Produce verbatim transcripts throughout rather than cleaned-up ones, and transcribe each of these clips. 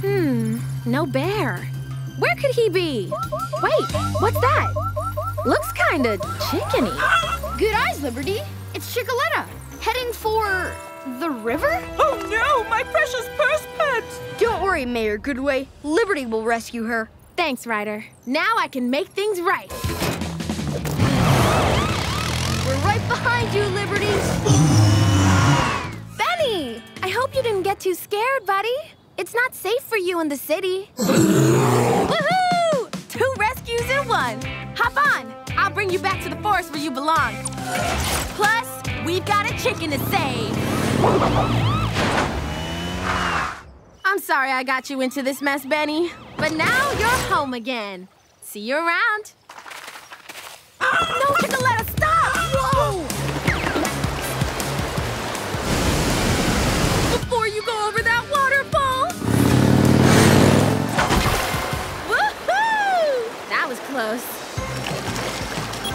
Hmm, no bear. Where could he be? Wait, what's that? Looks kinda chickeny. Good eyes, Liberty. It's Chickaletta, heading for the river? Oh no, my precious purse pet! Don't worry, Mayor Goodway. Liberty will rescue her. Thanks, Ryder. Now I can make things right. We're right behind you, Liberty. Benny! I hope you didn't get too scared, buddy. It's not safe for you in the city. Woohoo! Two rescues in one. Hop on. I'll bring you back to the forest where you belong. Plus, we've got a chicken to save. I'm sorry I got you into this mess, Benny. But now you're home again. See you around. No, Chickaletta, stop! Whoa! Before you go over that waterfall! Woohoo! That was close.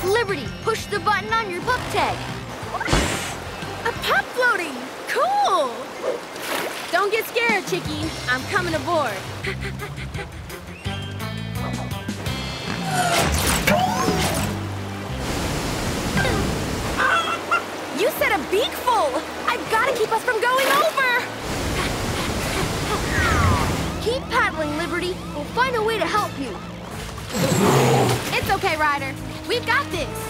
Liberty, push the button on your book tag. A pup floating! Cool! Don't get scared, Chickie. I'm coming aboard. You said a beak full! I've got to keep us from going over! Keep paddling, Liberty. We'll find a way to help you. It's okay, Ryder. We've got this.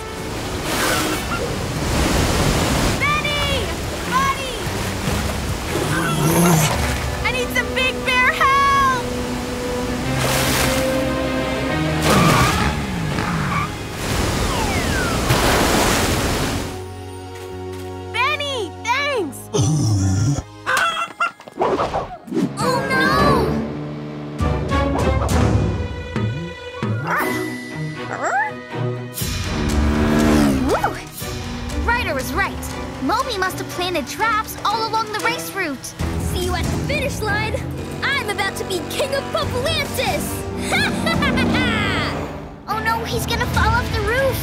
I need some big bear help! Benny, thanks! Oh no! Woo! Ryder was right. Moby must have planted traps all along the race route. See you at the finish line. I'm about to be king of Pup-lantis. Oh no, he's gonna fall off the roof.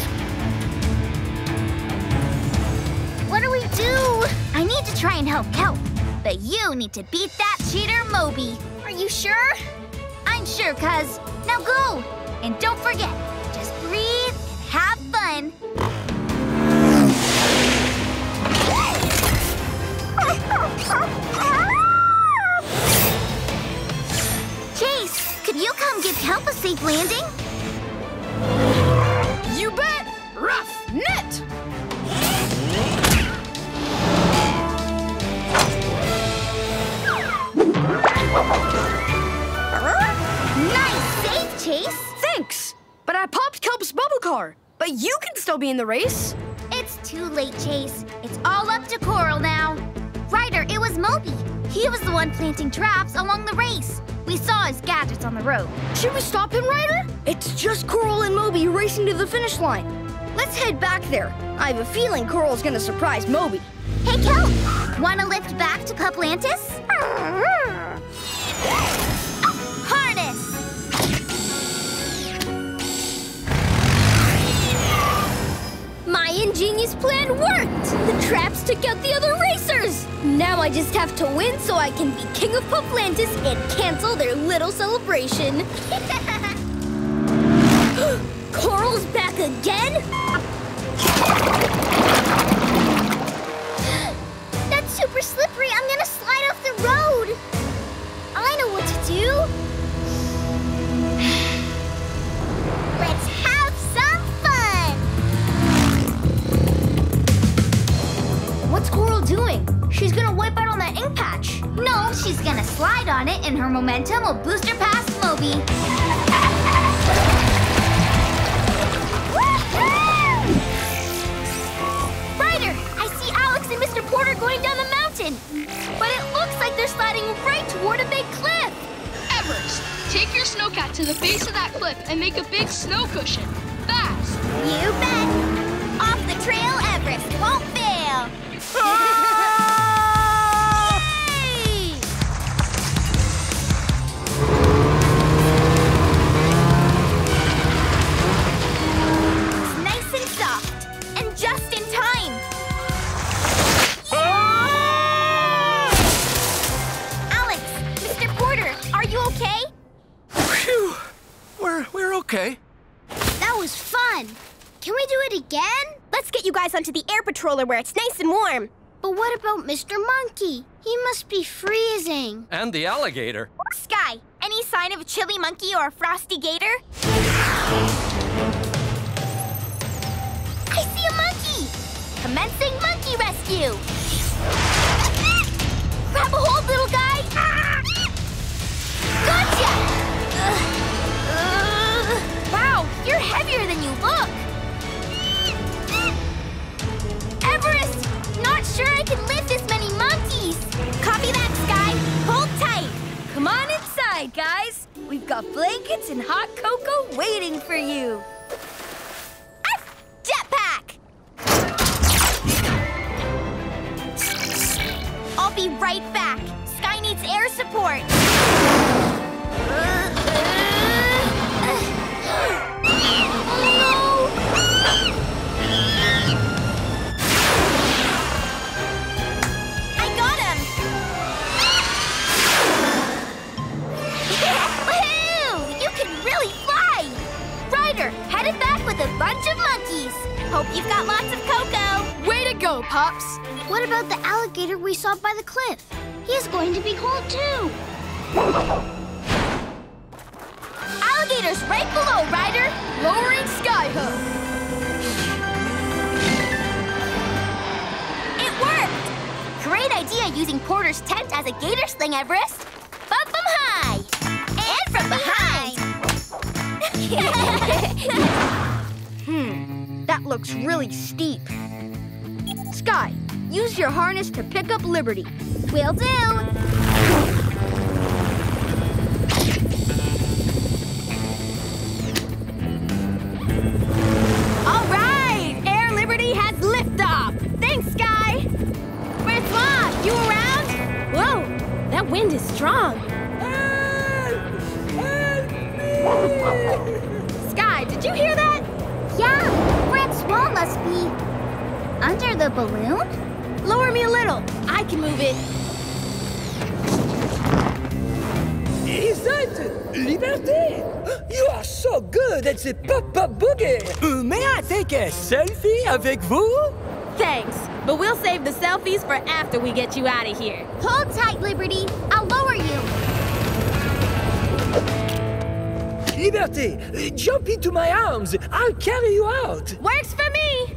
What do we do? I need to try and help Kelp, but you need to beat that cheater Moby. Are you sure? I'm sure, cuz. Now go, and don't forget, just breathe and have fun. Chase, could you come give Kelp a safe landing? You bet! Rough net! Nice save, Chase! Thanks! But I popped Kelp's bubble car. But you can still be in the race. It's too late, Chase. It's all up to Coral now. Ryder, it was Moby. He was the one planting traps along the race. We saw his gadgets on the road. Should we stop him, Ryder? It's just Coral and Moby racing to the finish line. Let's head back there. I have a feeling Coral's gonna surprise Moby. Hey, Kelp, wanna lift back to Pup-lantis? Oh, harness! My ingenious plan worked! The traps took out the other racers! Now I just have to win so I can be king of Pup-lantis and cancel their little celebration. Coral's back again? That's super slippery. I'm gonna slide off the road. I know what to do. Let's have some fun. What's Coral doing? She's gonna wipe out on that ink patch. No, she's gonna slide on it and her momentum will boost her past Moby. Ryder, I see Alex and Mister Porter going down the mountain. But it looks like they're sliding right toward a big cliff. Everest, take your snowcat to the base of that cliff and make a big snow cushion. Fast! You bet. Off the trail, Everest won't fail. Okay. That was fun. Can we do it again? Let's get you guys onto the air patroller where it's nice and warm. But what about Mister Monkey? He must be freezing. And the alligator. Or Skye. Any sign of a chilly monkey or a frosty gator? I see a monkey! Commencing monkey rescue! Grab a hold, little guy! Gotcha! Uh, uh, wow, you're heavier than you look! Everest! Not sure I can lift this many monkeys! Copy that, Skye! Hold tight! Come on inside, guys! We've got blankets and hot cocoa waiting for you! Jetpack! I'll be right back. Skye needs air support. Uh, uh, uh. Headed back with a bunch of monkeys. Hope you've got lots of cocoa. Way to go, Pops. What about the alligator we saw by the cliff? He's going to be cold, too. Alligator's right below, Ryder. Lowering skyhook. It worked. Great idea using Porter's tent as a gator sling, Everest. Bump them high. And from behind. Hmm, that looks really steep. Skye, use your harness to pick up Liberty. Will do. All right, Air Liberty has liftoff. Thanks, Skye. Francois, you around? Whoa, that wind is strong. Skye, did you hear that? Yeah, Francois must be under the balloon? Lower me a little. I can move it. Isn't Liberty? You are so good at the pop-up boogie. Uh, may I take a selfie avec vous? Thanks, but we'll save the selfies for after we get you out of here. Hold tight, Liberty. I'll lower you. Liberty, jump into my arms. I'll carry you out. Works for me.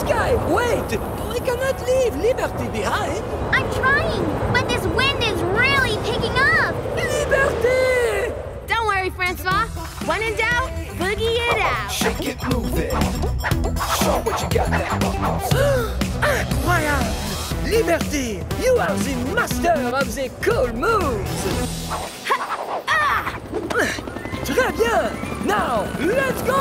Skye, wait. We cannot leave Liberty behind. I'm trying, but this wind is really picking up. Liberty! Don't worry, Francois. When in doubt, boogie it out. Shake it, move it. Show what you got now. Incroyable. Liberty, you are the master of the cool moves! Ah! Très bien! Now, let's go!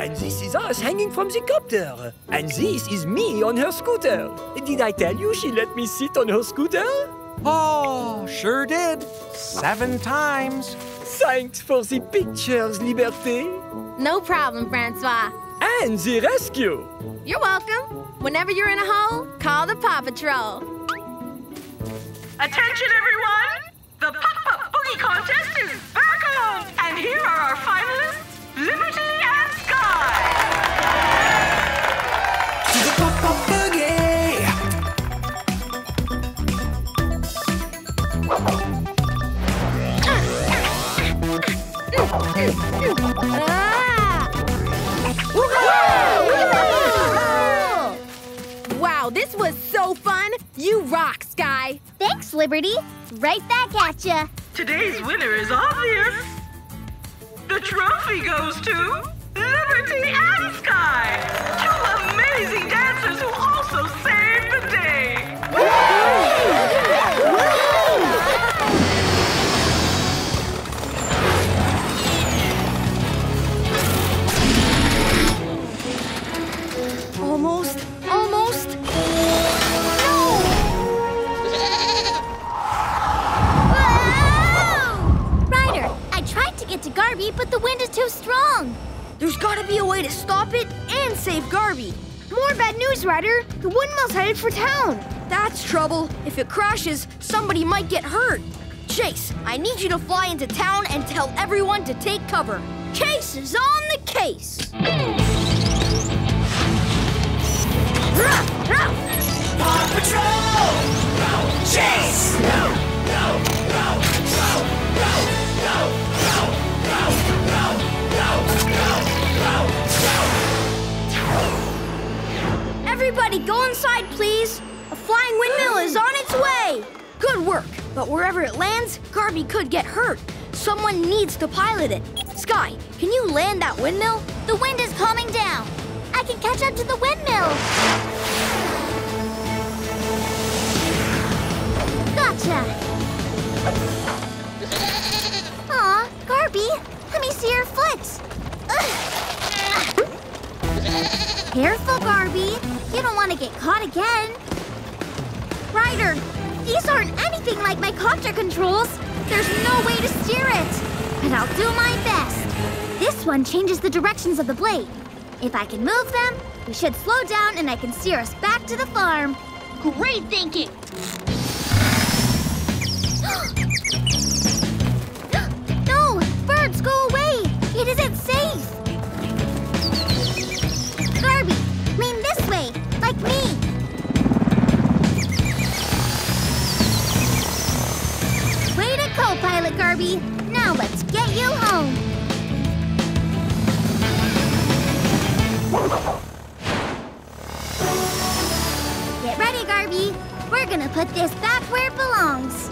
And this is us hanging from the copter. And this is me on her scooter. Did I tell you she let me sit on her scooter? Oh, sure did. Seven times. Thanks for the pictures, Liberty. No problem, Francois. And the rescue! You're welcome. Whenever you're in a hole, call the Paw Patrol. Attention, everyone! The Pop-Up Boogie Contest is back on! And here are our finalists, Liberty and Skye! To the Pop-Up Boogie! Ah! Wow, this was so fun! You rock, Skye! Thanks, Liberty. Right back at ya. Today's winner is obvious. The trophy goes to Liberty and Skye, two amazing dancers who also saved the day. Woo! Woo! Woo! Almost, almost. No! Whoa! Ryder, I tried to get to Garby, but the wind is too strong. There's gotta be a way to stop it and save Garby. More bad news, Ryder. The windmill's headed for town. That's trouble. If it crashes, somebody might get hurt. Chase, I need you to fly into town and tell everyone to take cover. Chase is on the case. Paw Patrol! Chase! No, no, no, no, no, no, no, no, no, no, no, no, no. Everybody go inside, please. A flying windmill is on its way! Good work, but wherever it lands, Garvey could get hurt. Someone needs to pilot it. Skye, can you land that windmill? The wind is calming down. I can catch up to the windmill. Gotcha. Aw, Garvey, let me see your foot. Careful, Garvey. You don't want to get caught again. Ryder, these aren't anything like my copter controls. There's no way to steer it. But I'll do my best. This one changes the directions of the blade. If I can move them, we should slow down and I can steer us back to the farm. Great thinking! No! Birds, go away! It isn't safe! Garvey, lean this way, like me! Co-pilot, Garvey. Now let's get you home. Get ready, Garvey. We're gonna put this back where it belongs.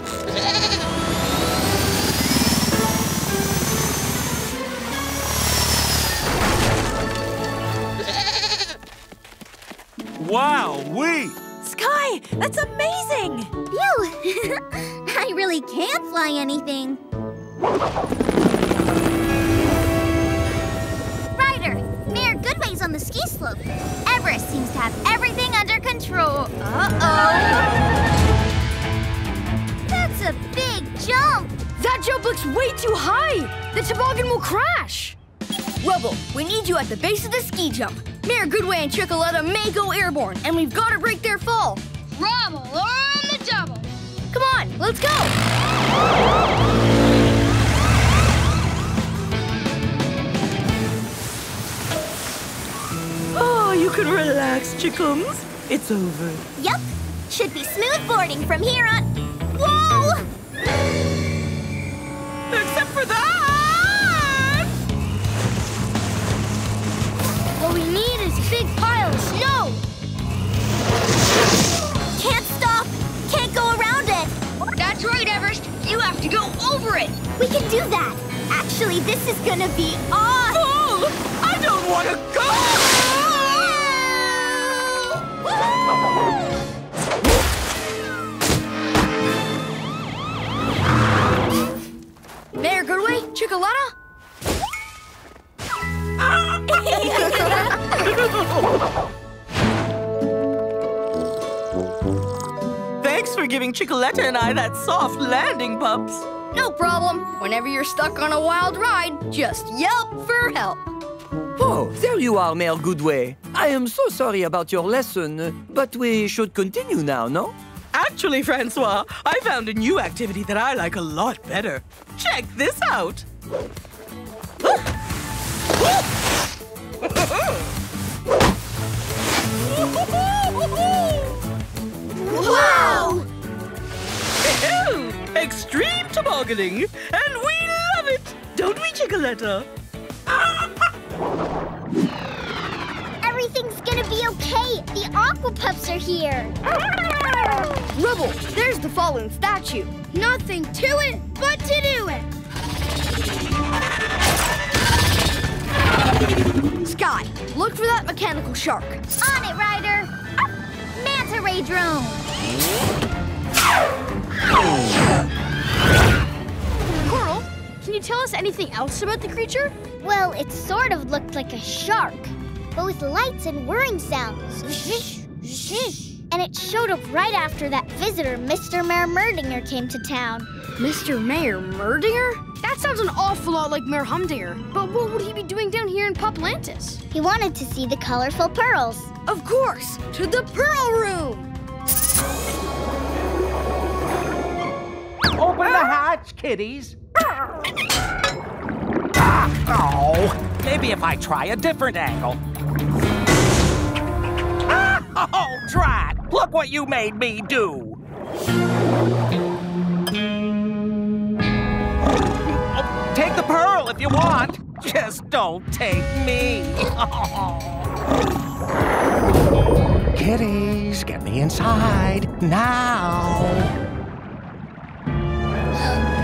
Wow-wee! Skye, that's amazing! Phew! I really can't fly anything. Ryder, Mayor Goodway's on the ski slope. Everest seems to have everything under control. Uh-oh. That's a big jump. That jump looks way too high. The toboggan will crash. Rubble, we need you at the base of the ski jump. Mayor Goodway and Chickaletta may go airborne, and we've got to break their fall. Rubble on the double. Come on, let's go. Oh, you can relax, Chickums. It's over. Yep. Should be smooth boarding from here on. Whoa! Except for that. What we need is a big pile of snow! Can't stop! Can't go around it! That's right, Everest! You have to go over it! We can do that! Actually, this is gonna be awesome! Oh, I don't want to go! Woo-hoo! Mayor Goodway, Chickaletta? Thanks for giving Chickaletta and I that soft landing, pups. No problem. Whenever you're stuck on a wild ride, just yelp for help. Oh, there you are, Mayor Goodway. I am so sorry about your lesson, but we should continue now, no? Actually, Francois, I found a new activity that I like a lot better. Check this out. Wow! Extreme tobogganing, and we love it, don't we, Chickaletta? Everything's gonna be okay. The Aquapups are here. Rubble, there's the fallen statue. Nothing to it but to do it. Skye, look for that mechanical shark. On it, Ryder. Manta ray drone. Coral, can you tell us anything else about the creature? Well, it sort of looked like a shark, but with lights and whirring sounds. And it showed up right after that visitor, Mister Mayor Humdinger, came to town. Mister Mayor Humdinger? That sounds an awful lot like Mayor Humdinger, but what would he be doing down here in Pup-lantis? He wanted to see the colorful pearls. Of course! To the Pearl Room! Open the hatch, kitties. Ah, oh, maybe if I try a different angle. Ah, oh, try it. Look what you made me do. Oh, take the pearl if you want. Just don't take me. Oh. Kitties, get me inside now.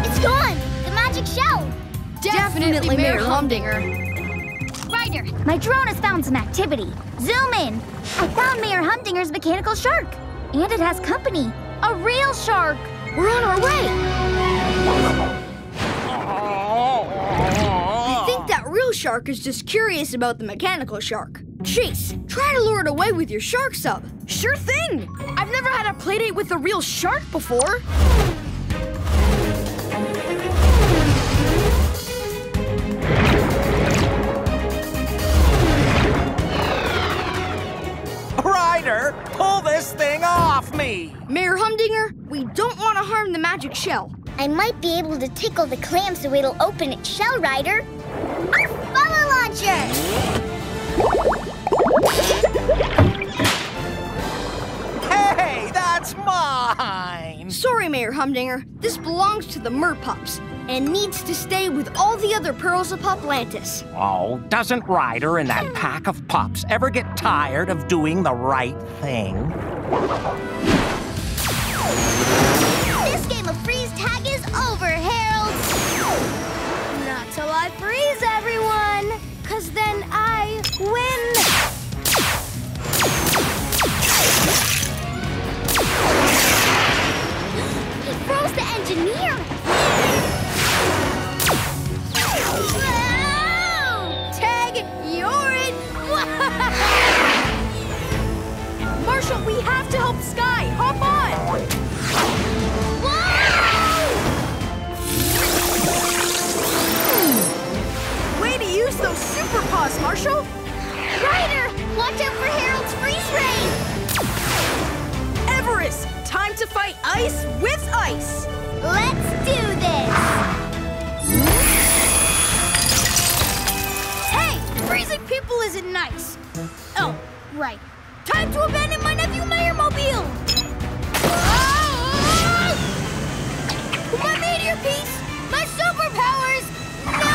It's gone! The magic shell! Definitely, Definitely Mayor Humdinger. Ryder, my drone has found some activity. Zoom in. I found Mayor Humdinger's mechanical shark. And it has company. A real shark. We're on our way. I think that real shark is just curious about the mechanical shark. Chase, try to lure it away with your shark sub. Sure thing. I've never had a playdate with a real shark before. Ryder, pull this thing off me! Mayor Humdinger, we don't want to harm the magic shell. I might be able to tickle the clam so it'll open its shell, Ryder. Our follow launcher! Hey, that's mine! Sorry, Mayor Humdinger. This belongs to the merpups and needs to stay with all the other pearls of Pup-lantis. Oh, doesn't Ryder and that pack of pups ever get tired of doing the right thing? This game of freeze tag is over, Harold! Not till I freeze everyone, cause then I win! He froze the engineer! Wow! Tag, you're in! Marshall, we have to help Skye! Hop on! Wow! Way to use those super paws, Marshall! Ryder, watch out for Harold's freeze ray! Everest, time to fight ice with ice! Let's do this! Freezing people isn't nice. Oh, right. Time to abandon my nephew, Mayor Mobile! Oh! My meteor piece! My superpowers! No!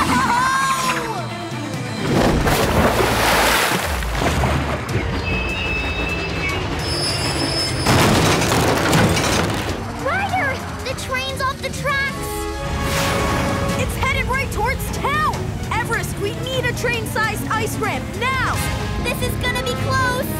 Ryder! The train's off the tracks! It's headed right towards town! Everest, we need a train-sized ice ramp, now! This is gonna be close!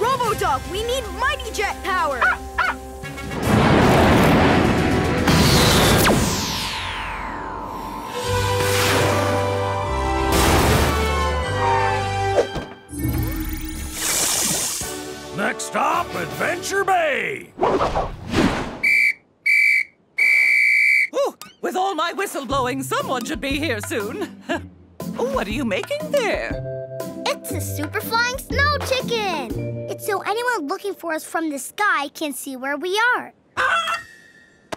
Robo-Dog, we need mighty jet power! Ah, ah. Next up, Adventure Bay! Ooh, with all my whistleblowing, someone should be here soon. What are you making there? It's a super flying snow chicken! It's so anyone looking for us from the sky can see where we are. Ah!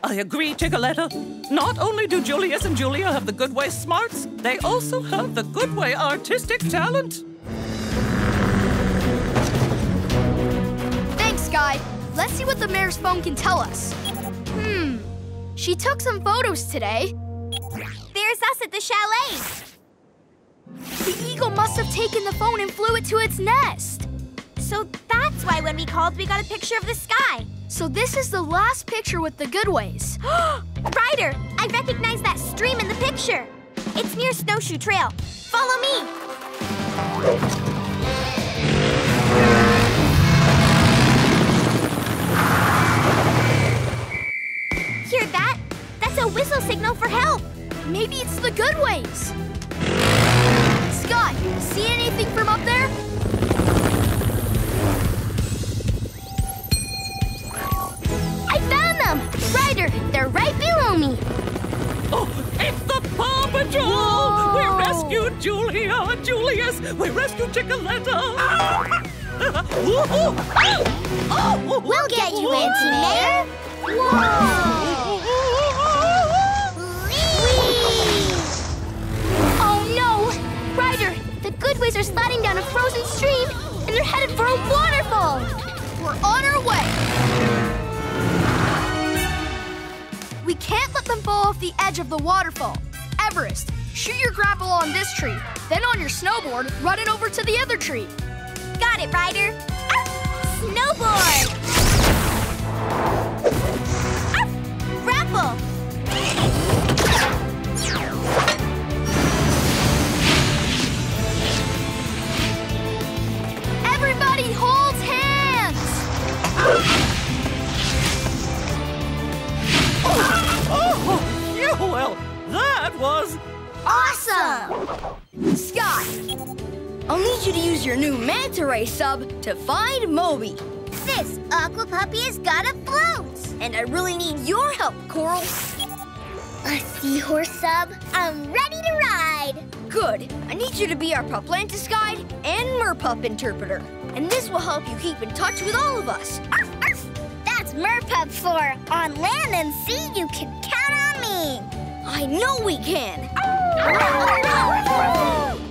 I agree, Chickaletta. Not only do Julius and Julia have the Goodway smarts, they also have the Goodway artistic talent. Guy, let's see what the mayor's phone can tell us. Hmm. She took some photos today. There's us at the chalet. The eagle must have taken the phone and flew it to its nest. So that's why when we called, we got a picture of the sky. So this is the last picture with the Goodways. Ryder, I recognize that stream in the picture. It's near Snowshoe Trail. Follow me. Hear that? That's a whistle signal for help. Maybe it's the Goodways. Scott, see anything from up there? Julius! We rescued Chickaletta! We'll get you, Auntie Mayor! Whoa! Oh no! Ryder, the Goodways are sliding down a frozen stream and they're headed for a waterfall! We're on our way! We can't let them fall off the edge of the waterfall. Everest, shoot your grapple on this tree, then on your snowboard, run it over to the other tree. Got it, Ryder. Arf! Snowboard! Arf! Grapple! Everybody holds hands! Oh, oh, yeah, well, that was... awesome! Skye! I'll need you to use your new manta ray sub to find Moby. This aqua puppy has got a bloat. And I really need your help, Coral. A seahorse sub? I'm ready to ride. Good. I need you to be our Pup-lantis guide and Merpup interpreter. And this will help you keep in touch with all of us. Arf, arf. That's Merpup for on land and sea you can count on me. I know we can.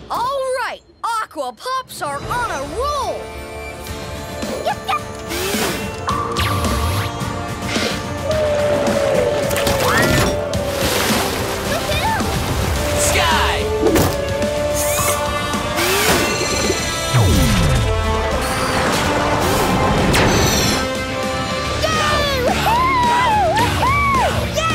All right. Aqua Pups are on a roll! Yep, yep. Skye! Yay! Woohoo! Woohoo! Yeah!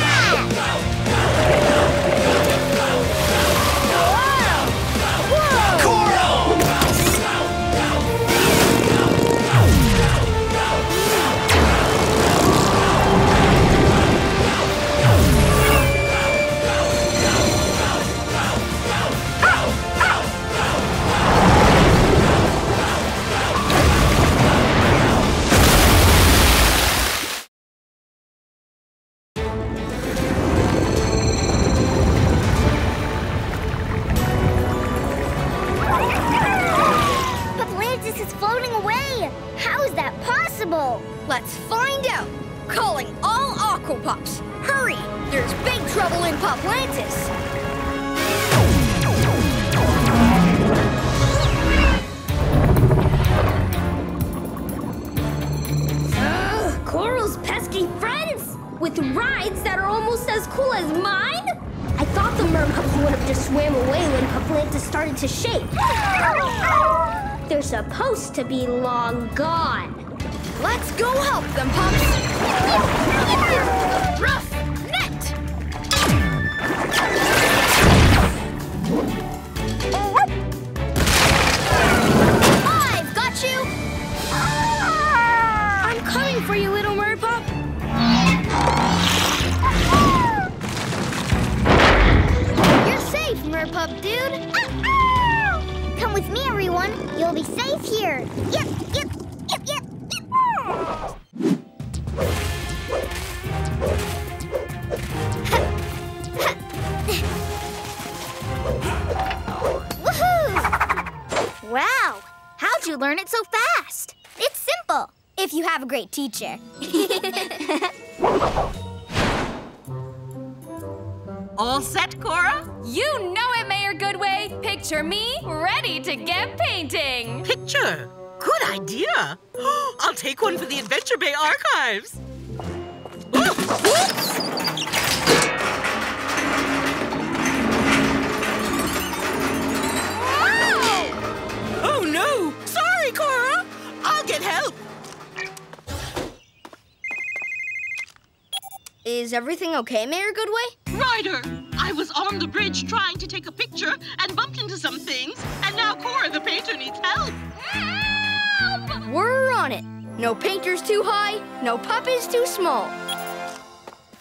Let's find out. Calling all Aquapups. Hurry, there's big trouble in Pup-lantis. Ugh, Coral's pesky friends with rides that are almost as cool as mine. I thought the merpups would have just swam away when Pup-lantis started to shake. They're supposed to be long gone. Let's go help them, Pups! Rough net! I've got you! I'm coming for you, little merpup! You're safe, merpup dude! Come with me, everyone. You'll be safe here. Yep, yep, yep, yep! Woohoo! Wow! How'd you learn it so fast? It's simple, if you have a great teacher. All set, Cora? You know it, Mayor Goodway. Picture me ready to get painting. Picture? Good idea. I'll take one for the Adventure Bay archives. Oh, whoops! Wow! Oh, no. Sorry, Cora. I'll get help. Is everything okay, Mayor Goodway? Ryder, I was on the bridge trying to take a picture and bumped into some things, and now Cora, the painter, needs help. We're on it. No painter's too high, no pup is too small.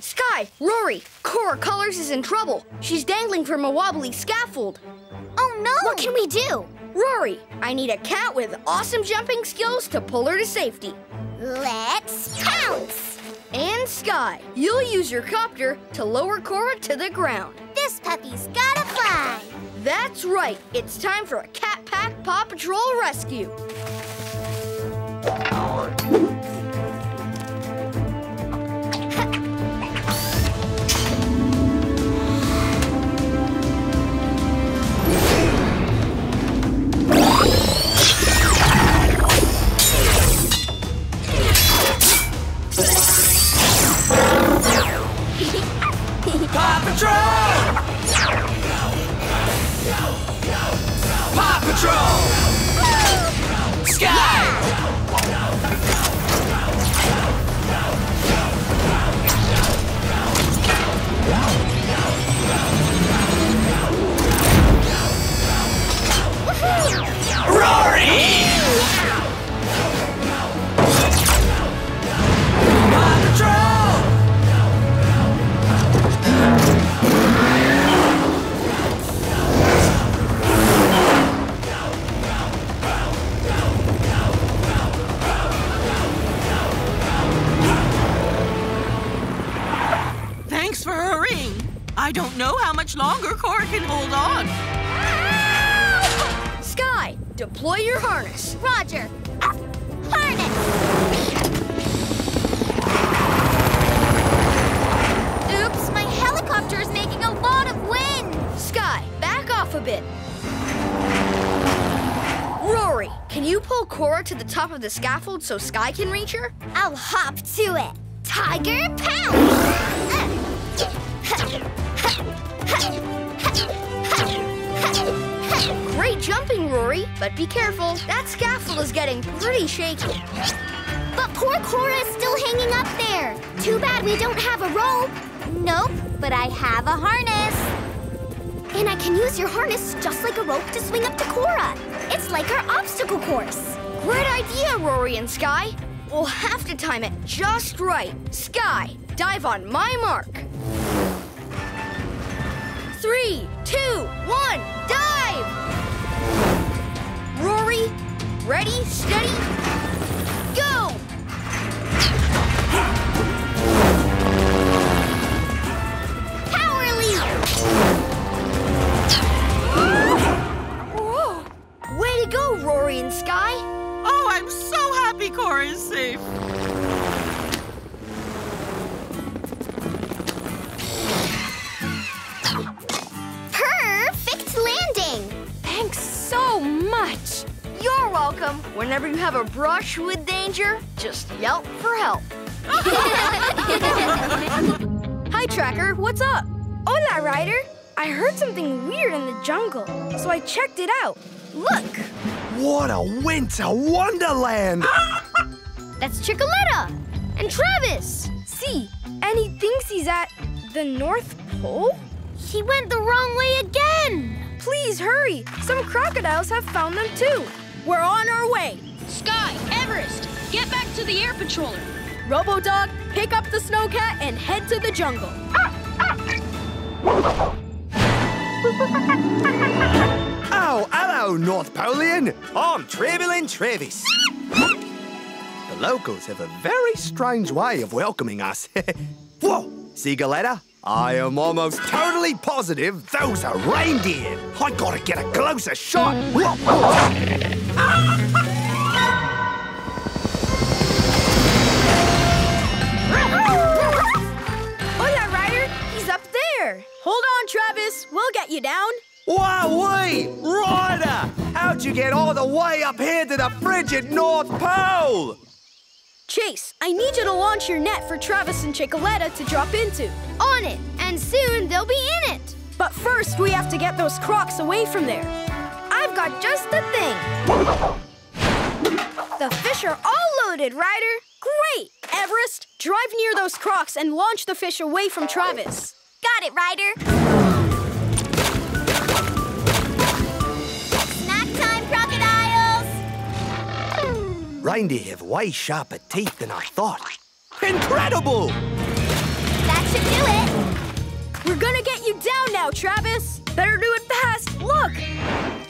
Skye, Rory, Cora Colors is in trouble. She's dangling from a wobbly scaffold. Oh, no! What can we do? Rory, I need a cat with awesome jumping skills to pull her to safety. Let's pounce! And Skye, you'll use your copter to lower Cora to the ground. This puppy's gotta fly. That's right. It's time for a Cat Pack Paw Patrol rescue. Paw Patrol! Paw Patrol! Skye! Woohoo! Rory! Paw Patrol! Thanks for her ring. I don't know how much longer Cora can hold on. Help! Skye, deploy your harness. Roger. Uh, harness! Oops, my helicopter is making a lot of wind. Skye, back off a bit. Rory, can you pull Cora to the top of the scaffold so Skye can reach her? I'll hop to it. Tiger pounce! Great jumping, Rory, but be careful. That scaffold is getting pretty shaky. But poor Cora is still hanging up there. Too bad we don't have a rope. Nope, but I have a harness. And I can use your harness just like a rope to swing up to Cora. It's like our obstacle course. Great idea, Rory and Skye. We'll have to time it just right. Skye, dive on my mark. Three, two, one, dive! Rory, ready, steady, go! Power leap! Way to go, Rory and Skye! Oh, I'm so happy Cora is safe. Much. You're welcome. Whenever you have a brush with danger, just yelp for help. Hi, Tracker. What's up? Hola, Ryder. I heard something weird in the jungle, so I checked it out. Look! What a winter wonderland! That's Chickaletta and Travis. See, and he thinks he's at the North Pole? He went the wrong way again. Please hurry! Some crocodiles have found them too! We're on our way! Skye, Everest, get back to the air patroller! Robo-Dog, pick up the snowcat and head to the jungle! Oh, hello, North Polian! I'm Trevelyn Travis! The locals have a very strange way of welcoming us. Whoa! Cigaletta? I am almost totally positive those are reindeer. I gotta get a closer shot. Hola, Ryder. He's up there. Hold on, Travis. We'll get you down. Wowee! Ryder! How'd you get all the way up here to the frigid North Pole? Chase, I need you to launch your net for Travis and Chickaletta to drop into. On it, and soon they'll be in it. But first, we have to get those crocs away from there. I've got just the thing. The fish are all loaded, Ryder. Great! Everest, drive near those crocs and launch the fish away from Travis. Got it, Ryder. Reindeer have way sharper teeth than I thought. Incredible! That should do it. We're gonna get you down now, Travis. Better do it fast. Look!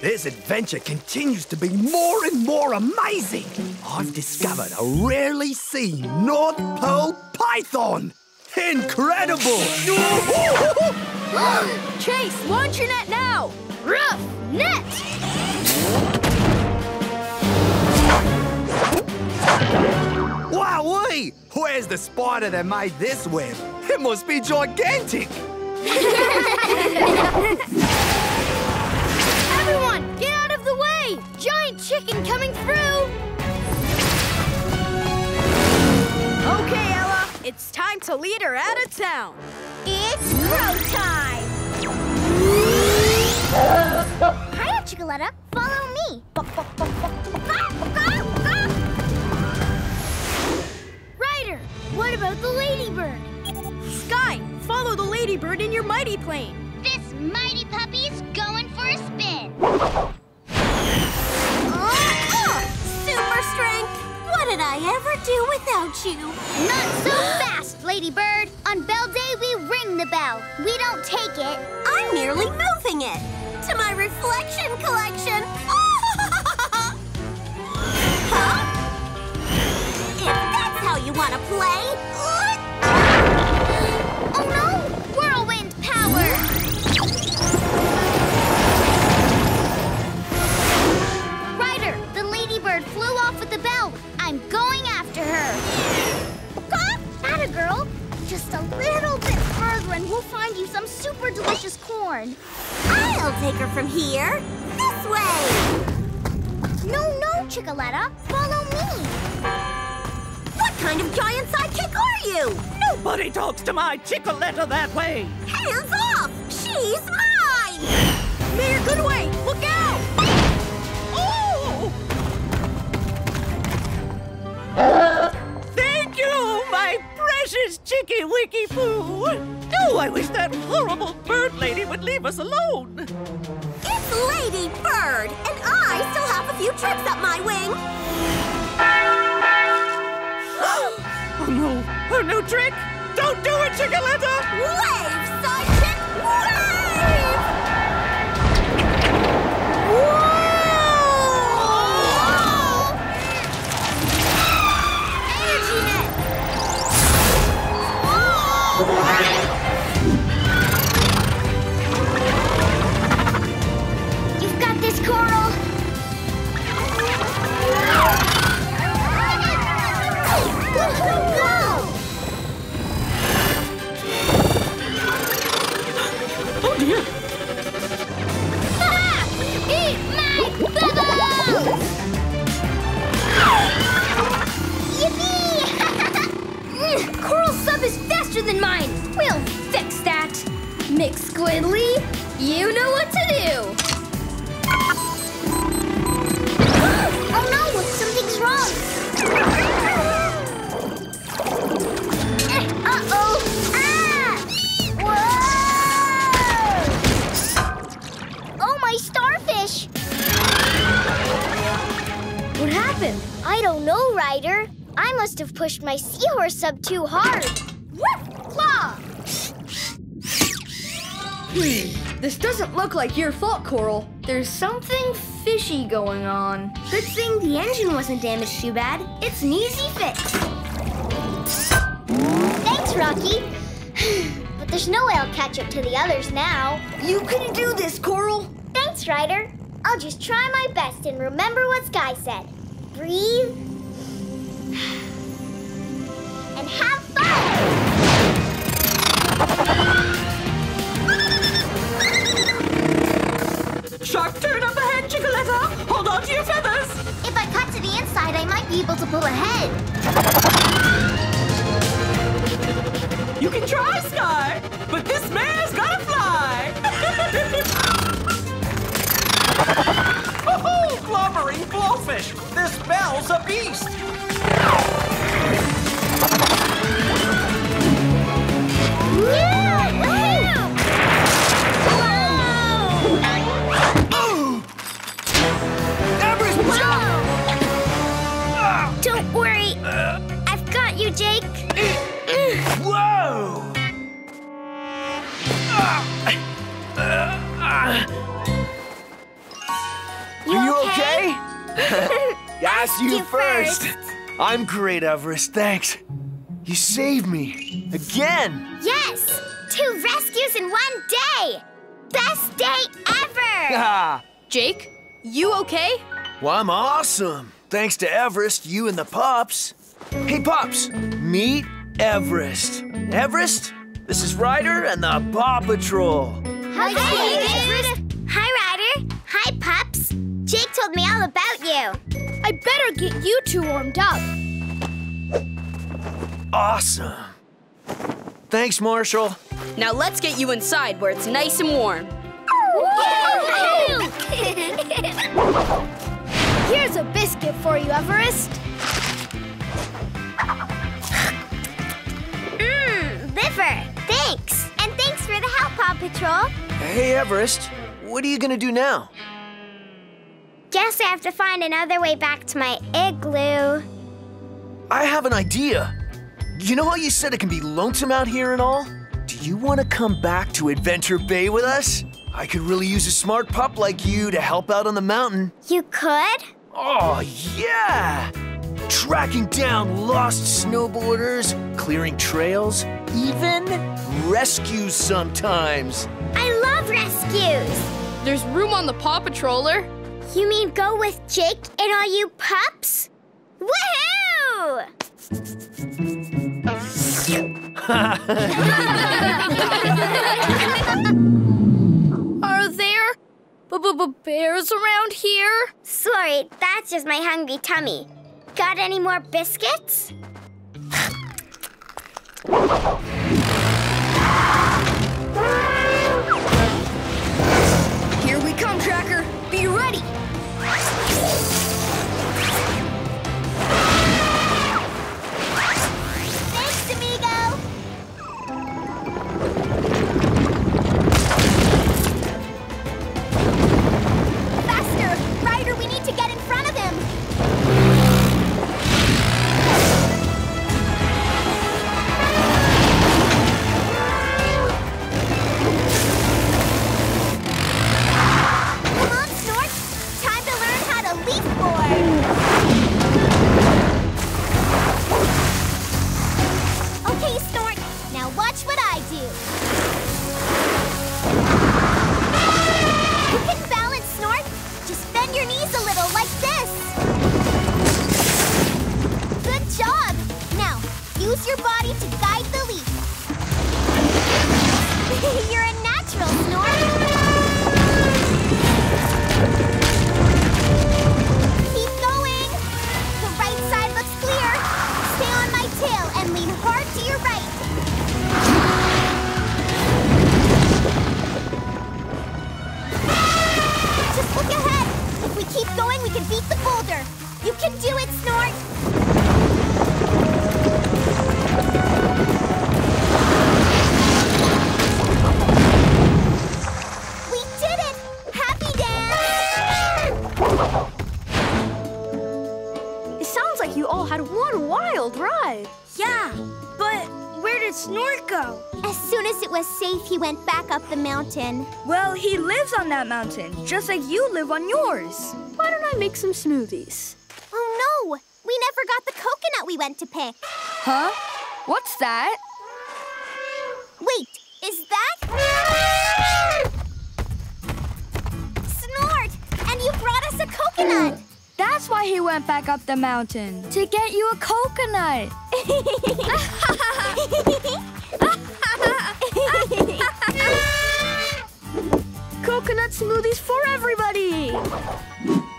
This adventure continues to be more and more amazing. I've discovered a rarely seen North Pole python. Incredible! Chase, launch your net now! Rough net! Wowee! Where's the spider that made this web? It must be gigantic! Everyone, get out of the way! Giant chicken coming through! Okay, Ella, it's time to lead her out of town. It's crow time! Hiya, Chickaletta. Follow me. Ryder, what about the ladybird? Skye, follow the ladybird in your mighty plane. This mighty puppy's going for a spin. Oh, oh, super strength! What did I ever do without you? Not so fast, ladybird. On bell day, we ring the bell. We don't take it. I'm merely moving it to my reflection collection. Huh? If that's how you want to play. Flew off with the bell. I'm going after her. Atta girl. Just a little bit further and we'll find you some super delicious corn. I'll take her from here. This way. No, no, Chickaletta. Follow me. What kind of giant sidekick are you? Nobody talks to my Chickaletta that way. Hands off. She's mine. Mayor Goodway, look out. Thank you, my precious Chicky Wicky Poo. No, I wish that horrible bird lady would leave us alone. It's Lady Bird, and I still have a few tricks up my wing. Oh no, oh no, trick! Don't do it, Chickaletta! Wave, sidekick, wave! Whoa! You've got this, Coral. Go, go, go! Oh dear! Ah, eat my bubbles! Yippee! Coral's sub is faster than mine. We'll fix that. Mick Squidly, you know what to do. Oh no, something's wrong. Uh-oh. Ah! Whoa! Oh, my starfish. What happened? I don't know, Ryder. I must have pushed my seahorse up too hard. Hmm. This doesn't look like your fault, Coral. There's something fishy going on. Good thing the engine wasn't damaged too bad. It's an easy fix. Thanks, Rocky. But there's no way I'll catch up to the others now. You can do this, Coral. Thanks, Ryder. I'll just try my best and remember what Skye said. Breathe. And have fun! Sharp turn up ahead, Chickaletta! Hold on to your feathers! If I cut to the inside, I might be able to pull ahead. You can try, Skye, but this mare's gotta fly! Oh, clobbering blowfish! This bell's a beast! Yeah! Woohoo! Don't worry. Uh, I've got you, Jake. Whoa! You Are you okay? okay? Ask you, you first. first. I'm great, Everest. Thanks. You saved me. Again! Yes! Two rescues in one day! Best day ever! Ah. Jake, you okay? Well, I'm awesome. Thanks to Everest, you and the pups. Hey, pups, meet Everest. Everest, this is Ryder and the Paw Patrol. Hi, Everest. Hi, Ryder. Hi, pups. Jake told me all about you. I better get you two warmed up. Awesome. Thanks, Marshall. Now let's get you inside where it's nice and warm. Here's a biscuit for you, Everest. Mmm, liver. Thanks. And thanks for the help, Paw Patrol. Hey, Everest. What are you going to do now? Guess I have to find another way back to my igloo. I have an idea. You know how you said it can be lonesome out here and all? Do you want to come back to Adventure Bay with us? I could really use a smart pup like you to help out on the mountain. You could? Oh, yeah! Tracking down lost snowboarders, clearing trails, even rescues sometimes. I love rescues! There's room on the Paw Patroller. You mean go with Jake and all you pups? Woohoo! Are there b-b-b-bears around here? Sorry, that's just my hungry tummy. Got any more biscuits? Here we come, Tracker. Be ready. Thanks, amigo. Faster, Ryder, we need to get in front of him. Mountain. Well, he lives on that mountain, just like you live on yours. Why don't I make some smoothies? Oh, no! We never got the coconut we went to pick. Huh? What's that? Wait, is that... Snort! And you brought us a coconut! That's why he went back up the mountain, to get you a coconut. Coconut smoothies for everybody!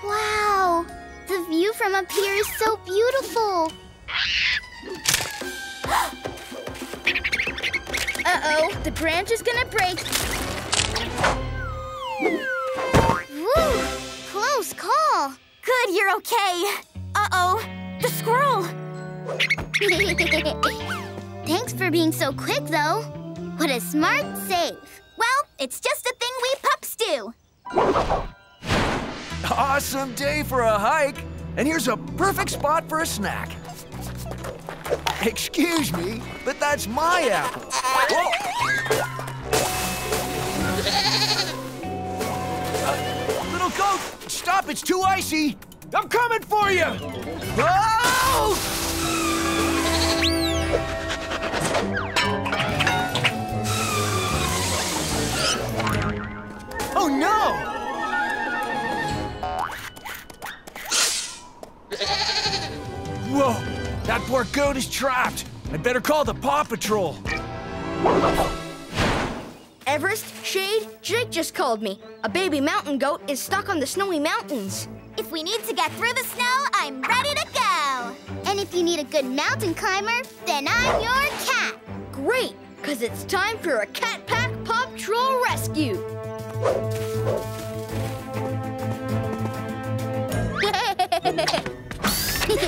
Wow! The view from up here is so beautiful! Uh-oh, the branch is gonna break. Woo! Close call! Good, you're okay! Uh-oh, the squirrel! Thanks for being so quick, though. What a smart save! Well, it's just a thing we pups do. Awesome day for a hike. And here's a perfect spot for a snack. Excuse me, but that's my apple. Whoa. Uh, little goat, stop, it's too icy. I'm coming for you. Oh! Whoa! That poor goat is trapped! I'd better call the Paw Patrol! Everest, Shade, Jake just called me. A baby mountain goat is stuck on the snowy mountains. If we need to get through the snow, I'm ready to go! And if you need a good mountain climber, then I'm your cat! Great, because it's time for a Cat Pack Paw Patrol rescue! Wee-haw!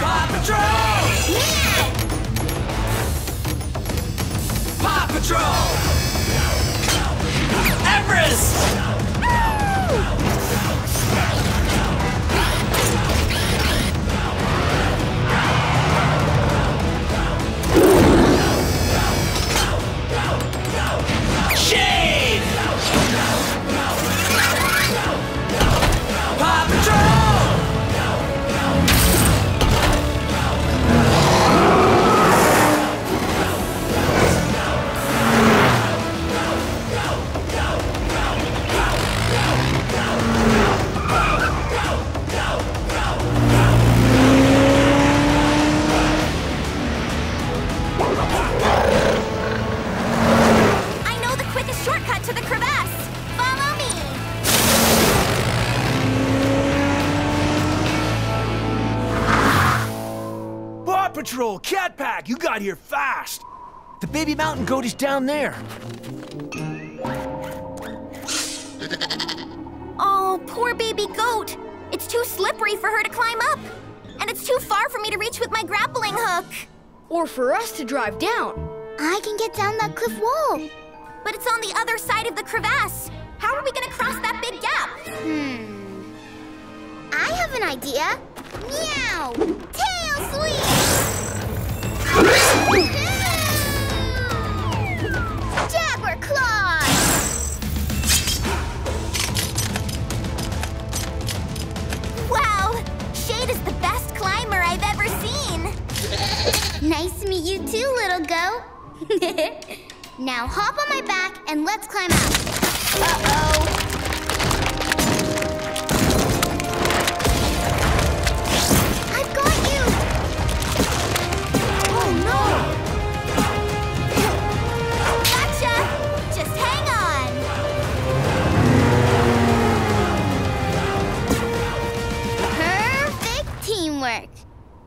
Paw Patrol! Yeah! Paw Patrol! Everest! Patrol, Cat Pack, you got here fast. The baby mountain goat is down there. Oh, poor baby goat. It's too slippery for her to climb up. And it's too far for me to reach with my grappling hook. Or for us to drive down. I can get down that cliff wall. But it's on the other side of the crevasse. How are we gonna cross that big gap? Hmm. I have an idea. Meow! Tail sweep! Jabber claws! Wow! Shade is the best climber I've ever seen! Nice to meet you too, little goat. Now hop on my back and let's climb out. Uh-oh!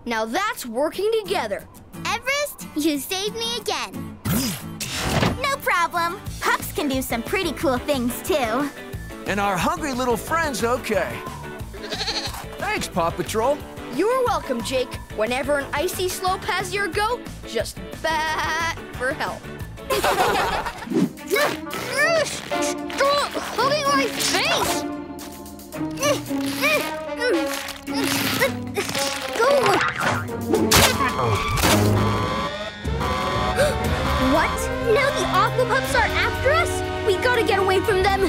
Now that's working together. Everest, you saved me again. No problem. Pups can do some pretty cool things, too. And our hungry little friend's okay. Thanks, Paw Patrol. You're welcome, Jake. Whenever an icy slope has your goat, just bat for help. Stop hugging my face! Go! What? Now the aqua pups are after us? We gotta get away from them!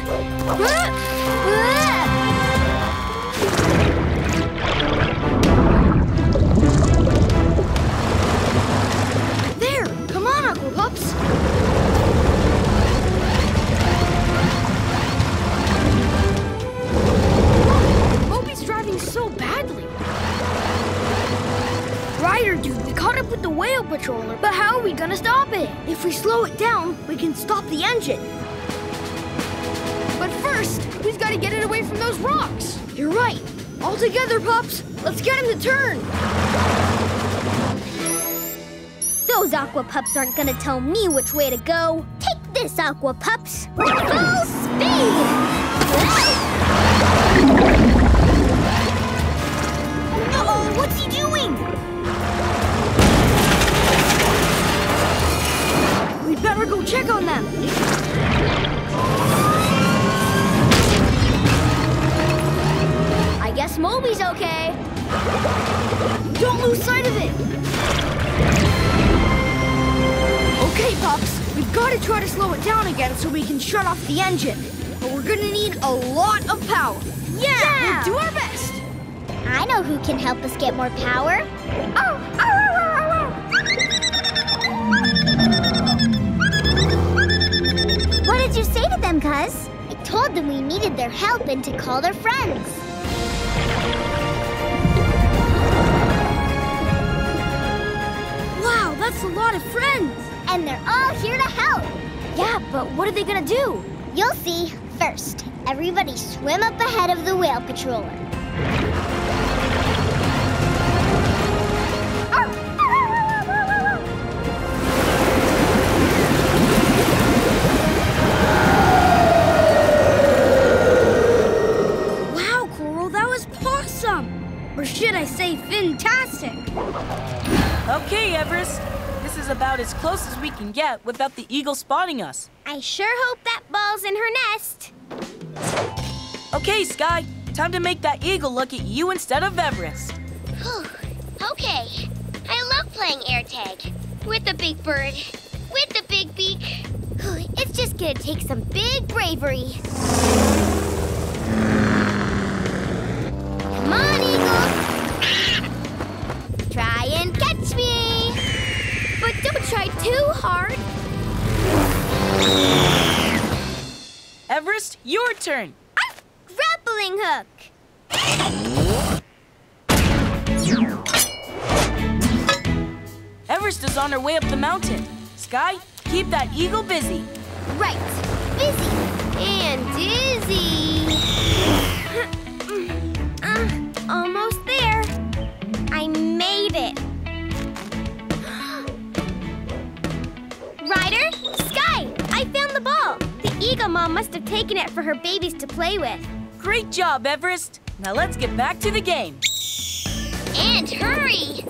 There! Come on, aqua pups! Driving so badly. Ryder, dude, we caught up with the whale patroller, but how are we gonna stop it? If we slow it down, we can stop the engine. But first, we've got to get it away from those rocks. You're right. All together, pups. Let's get him to turn. Those aqua pups aren't gonna tell me which way to go. Take this, aqua pups. Full speed! What's he doing? We'd better go check on them. I guess Moby's okay. Don't lose sight of it. Okay, pups. We've got to try to slow it down again so we can shut off the engine. But we're gonna need a lot of power. Yeah, yeah. We'll do our best. I know who can help us get more power. Oh, oh, oh, oh, oh. What did you say to them, cuz? I told them we needed their help and to call their friends. Wow, that's a lot of friends. And they're all here to help. Yeah, but what are they gonna do? You'll see. First, everybody swim up ahead of the whale patroller. Wow, Coral, that was awesome! Or should I say fantastic? Okay, Everest. This is about as close as we can get without the eagle spotting us. I sure hope that ball's in her nest. Okay, Skye, time to make that eagle look at you instead of Everest. Okay, I love playing air tag. With the big bird, with the big beak. It's just gonna take some big bravery. Come on, eagle. Try and catch me. But don't try too hard. Everest, your turn. Ah, grappling hook. Everest is on her way up the mountain. Skye, keep that eagle busy. Right, busy and dizzy. uh, almost there. I made it. Ryder, Skye, I found the ball. The eagle mom must have taken it for her babies to play with. Great job, Everest. Now let's get back to the game. And hurry.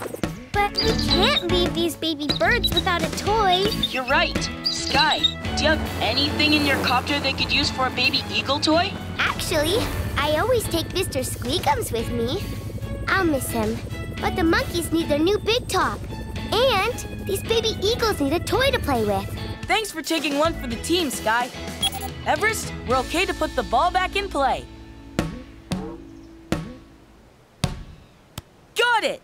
But we can't leave these baby birds without a toy. You're right. Skye, do you have anything in your copter they could use for a baby eagle toy? Actually, I always take Mister Squeakums with me. I'll miss him. But the monkeys need their new big top. And these baby eagles need a toy to play with. Thanks for taking one for the team, Skye. Everest, we're okay to put the ball back in play. Got it!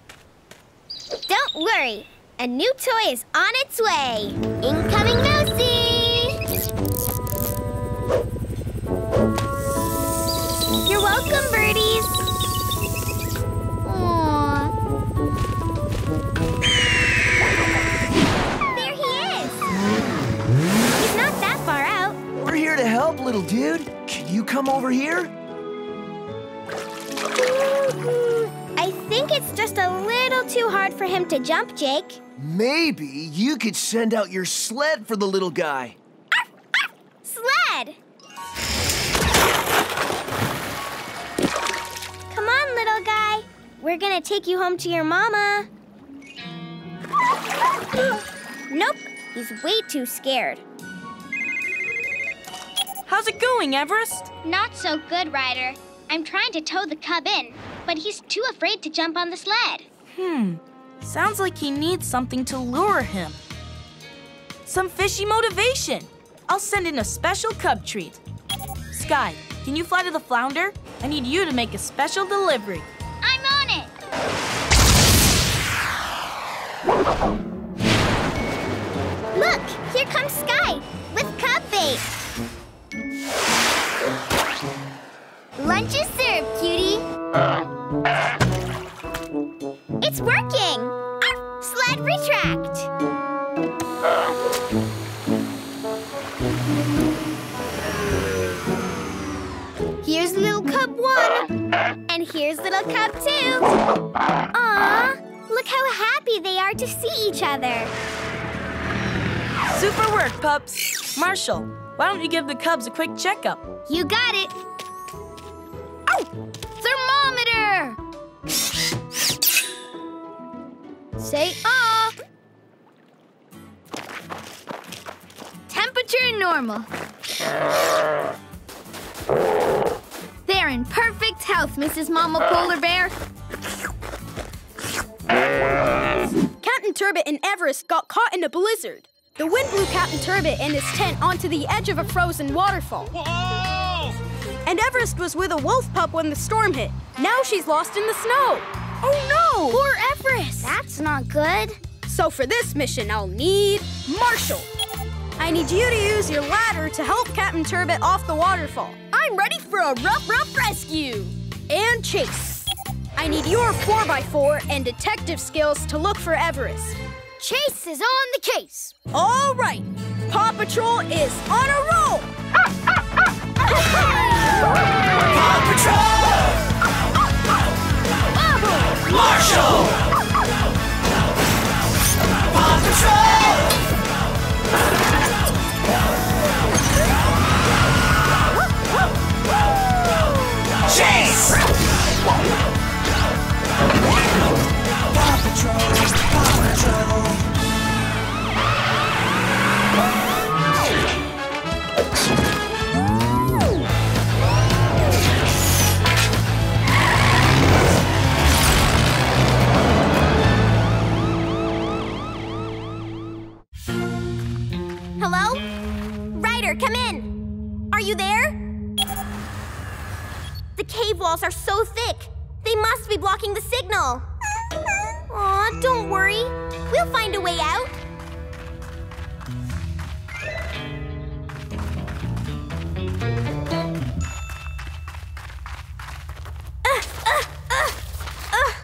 Don't worry. A new toy is on its way. Incoming Mousy! You're welcome, birdies. To help, little dude. Can you come over here? I think it's just a little too hard for him to jump, Jake. Maybe you could send out your sled for the little guy. Arf, arf, sled! Come on, little guy. We're gonna take you home to your mama. Nope, he's way too scared. How's it going, Everest? Not so good, Ryder. I'm trying to tow the cub in, but he's too afraid to jump on the sled. Hmm. Sounds like he needs something to lure him. Some fishy motivation. I'll send in a special cub treat. Skye, can you fly to the flounder? I need you to make a special delivery. I'm on it! Look, here comes Skye with cub bait. Lunch is served, cutie. It's working! Arf, sled retract! Here's little cub one. And here's little cub two. Aw, look how happy they are to see each other. Super work, pups. Marshall, why don't you give the cubs a quick checkup? You got it. Oh, thermometer! Say ah. Temperature normal. They're in perfect health, Missus Mama Polar Bear. Captain Turbot and Everest got caught in a blizzard. The wind blew Captain Turbot and his tent onto the edge of a frozen waterfall. Whoa! snow! And Everest was with a wolf pup when the storm hit. Now she's lost in the snow. Oh, no! Poor Everest! That's not good. So for this mission, I'll need Marshall. I need you to use your ladder to help Captain Turbot off the waterfall. I'm ready for a rough, rough rescue. And Chase. I need your four by four and detective skills to look for Everest. Chase is on the case. All right. Paw Patrol is on a roll. Paw Patrol! Marshall! Paw Patrol! Chase! Paw Patrol, Paw Patrol. Hello? Ryder, come in. Are you there? The cave walls are so thick. They must be blocking the signal. Aw, don't worry. We'll find a way out. Ugh, ugh, ugh, ugh.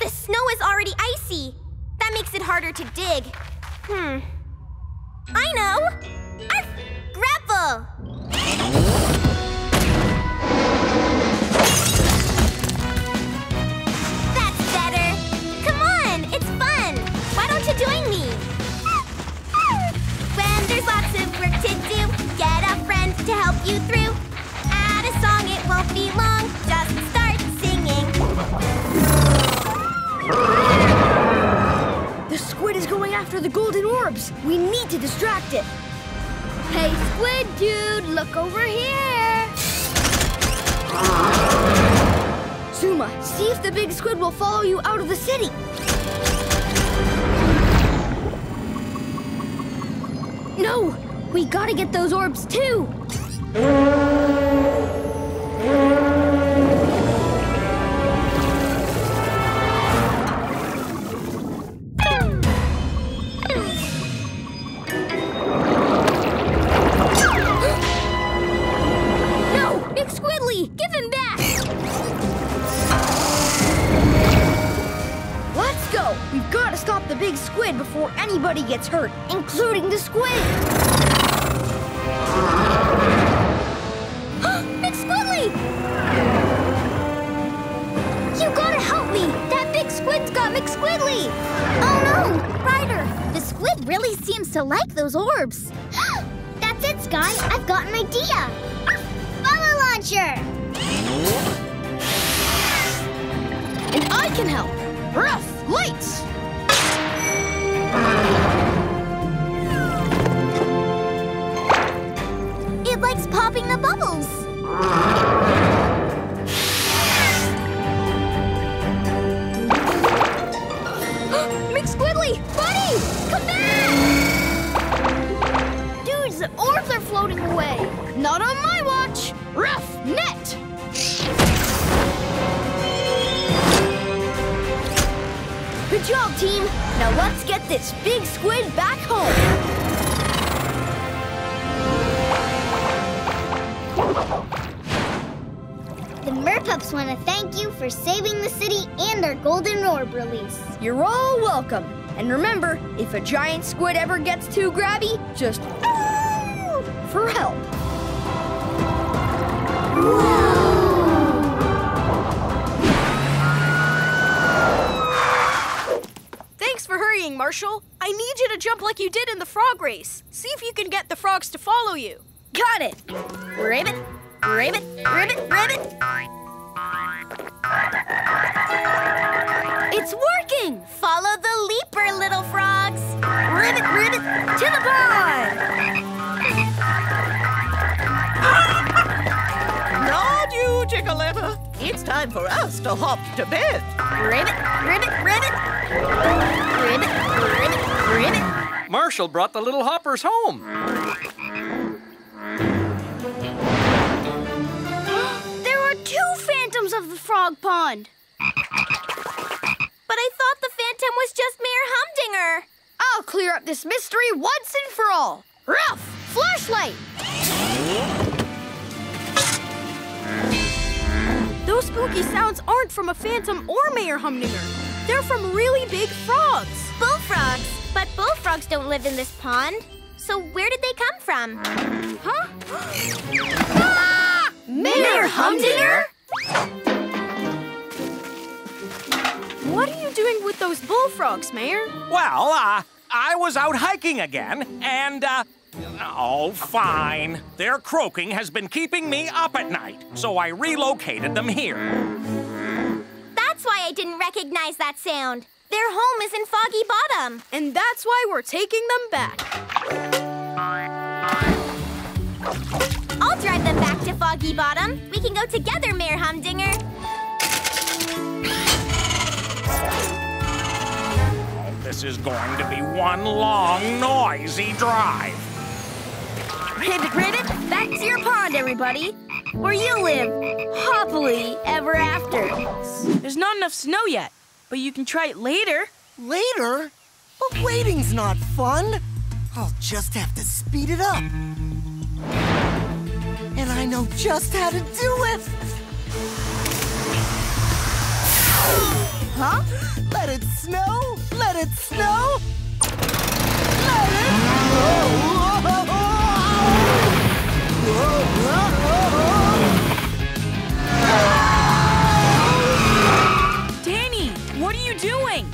The snow is already icy. That makes it harder to dig. Hmm. I know! Arf! Grapple! Join me! When there's lots of work to do, get a friend to help you through. Add a song, it won't be long, just start singing. The squid is going after the golden orbs. We need to distract it. Hey, squid dude, look over here. Zuma, see if the big squid will follow you out of the city. No! We gotta get those orbs, too! No! Nick Squidly! Give him back! Let's go! We've gotta stop the big squid before anybody gets hurt, including the squid! Squidly! Oh no! Ryder! The squid really seems to like those orbs. That's it, Skye! I've got an idea! Arf! Follow launcher! And I can help! Ruff! Lights! It likes popping the bubbles! Squiddly! Buddy! Come back! Dudes, the orbs are floating away. Not on my watch! Rough net! Good job, team! Now let's get this big squid back home. The Merpups want to thank you for saving the city and our golden orb release. You're all welcome. And remember, if a giant squid ever gets too grabby, just Ow! For help. Whoa! Thanks for hurrying, Marshall. I need you to jump like you did in the frog race. See if you can get the frogs to follow you. Got it. Ribbit, ribbit, ribbit, ribbit. It's working! Follow the leaper, little frogs! Ribbit, ribbit, to the pond! Not you, Chickaletta! It's time for us to hop to bed! Ribbit, ribbit, ribbit! Ribbit, ribbit, ribbit! Marshall brought the little hoppers home! Frog Pond. But I thought the Phantom was just Mayor Humdinger. I'll clear up this mystery once and for all. Ralph, flashlight! Those spooky sounds aren't from a Phantom or Mayor Humdinger. They're from really big frogs. Bullfrogs. But bullfrogs don't live in this pond. So where did they come from? Huh? Ah! Mayor, Mayor Humdinger? What are you doing with those bullfrogs, Mayor? Well, uh, I was out hiking again, and, uh, oh, fine. Their croaking has been keeping me up at night, so I relocated them here. That's why I didn't recognize that sound. Their home is in Foggy Bottom. And that's why we're taking them back. I'll drive them back to Foggy Bottom. We can go together, Mayor Humdinger. Oh, this is going to be one long, noisy drive. Ribbit, ribbit, back to your pond, everybody. Where you live, happily ever after. There's not enough snow yet. But you can try it later. Later? But waiting's not fun. I'll just have to speed it up. And I know just how to do it. Huh? Let it snow, let it snow. Let it snow. What are you doing?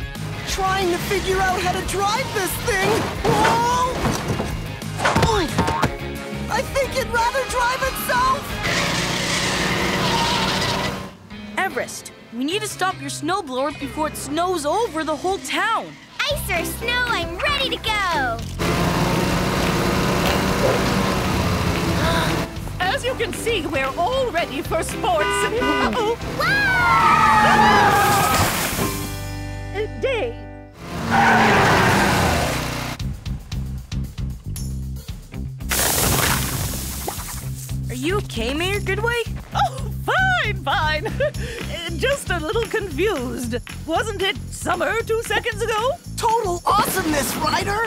Trying to figure out how to drive this thing. Whoa! I think it'd rather drive itself. Everest, we need to stop your snowblower before it snows over the whole town. Ice or snow, I'm ready to go. As you can see, we're all ready for sports. Uh-oh. Whoa! Day. Are you okay, Mayor Goodway? Oh, fine, fine. Just a little confused. Wasn't it summer two seconds ago? Total awesomeness, Ryder!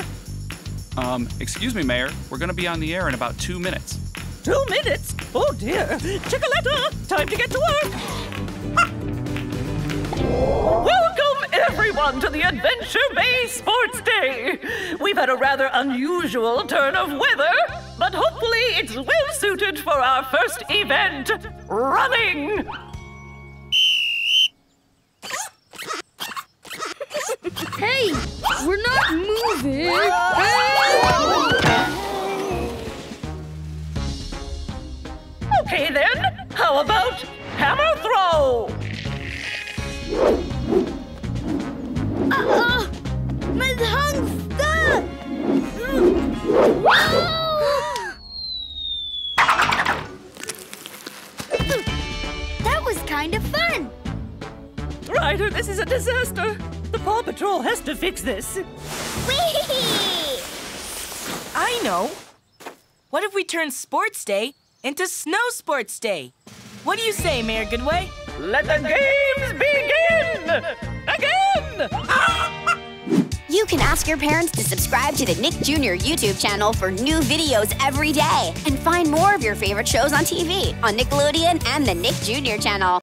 Um, excuse me, Mayor. We're gonna be on the air in about two minutes. Two minutes? Oh, dear. Chickaletta, time to get to work. Ha! Welcome, everyone, to the Adventure Bay Sports Day. We've had a rather unusual turn of weather, but hopefully it's well-suited for our first event, running. Hey, we're not moving. Hey. Okay, then, how about hammer throw? Uh-oh! My tongue's stuck! That was kind of fun! Ryder, this is a disaster! The Paw Patrol has to fix this! Whee! I know! What if we turn Sports Day into Snow Sports Day? What do you say, Mayor Goodway? Let the games begin! Again! You can ask your parents to subscribe to the Nick Junior YouTube channel for new videos every day. And find more of your favorite shows on T V on Nickelodeon and the Nick Junior channel.